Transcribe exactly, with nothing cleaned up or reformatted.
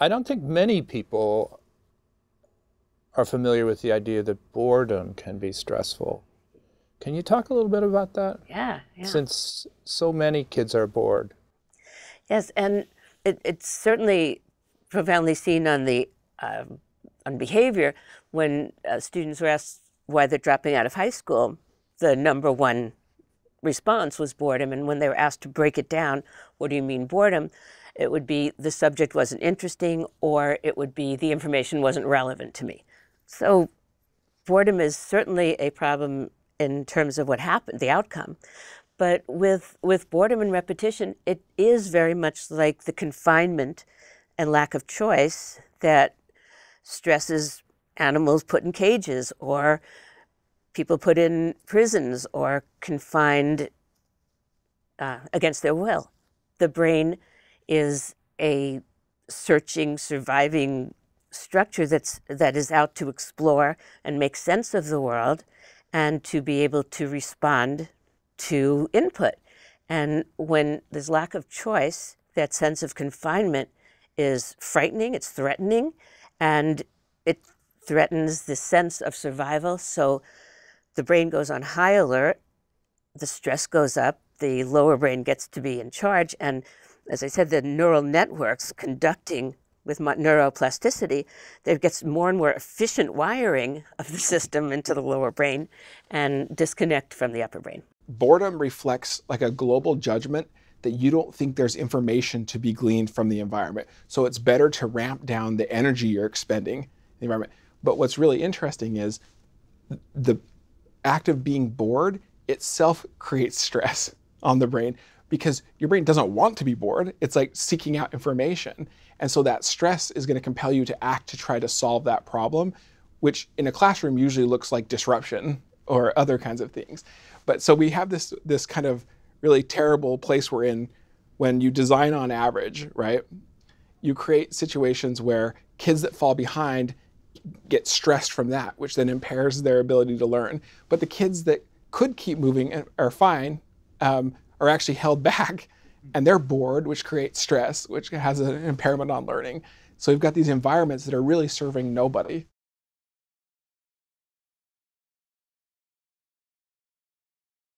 I don't think many people are familiar with the idea that boredom can be stressful. Can you talk a little bit about that? Yeah, yeah. Since so many kids are bored. Yes, and it, it's certainly profoundly seen on the um, on behavior. When uh, students were asked why they're dropping out of high school, the number one response was boredom. And when they were asked to break it down, what do you mean boredom? It would be the subject wasn't interesting, or it would be the information wasn't relevant to me. So boredom is certainly a problem in terms of what happened, the outcome. But with, with boredom and repetition, it is very much like the confinement and lack of choice that stresses animals put in cages, or people put in prisons, or confined uh, against their will. The brain is a searching, surviving structure that's, that is out to explore and make sense of the world, and to be able to respond to input. And when there's lack of choice, that sense of confinement is frightening, it's threatening, and it threatens the sense of survival. So the brain goes on high alert, the stress goes up, the lower brain gets to be in charge, and as I said, the neural networks conducting with neuroplasticity, there gets more and more efficient wiring of the system into the lower brain and disconnect from the upper brain. Boredom reflects like a global judgment that you don't think there's information to be gleaned from the environment. So it's better to ramp down the energy you're expending in the environment. But what's really interesting is the act of being bored itself creates stress on the brain, because your brain doesn't want to be bored. It's like seeking out information. And so that stress is going to compel you to act to try to solve that problem, which in a classroom usually looks like disruption or other kinds of things. But so we have this, this kind of really terrible place we're in when you design on average, right? You create situations where kids that fall behind get stressed from that, which then impairs their ability to learn. But the kids that could keep moving and are fine, um, are actually held back, and they're bored, which creates stress, which has an impairment on learning. So we've got these environments that are really serving nobody.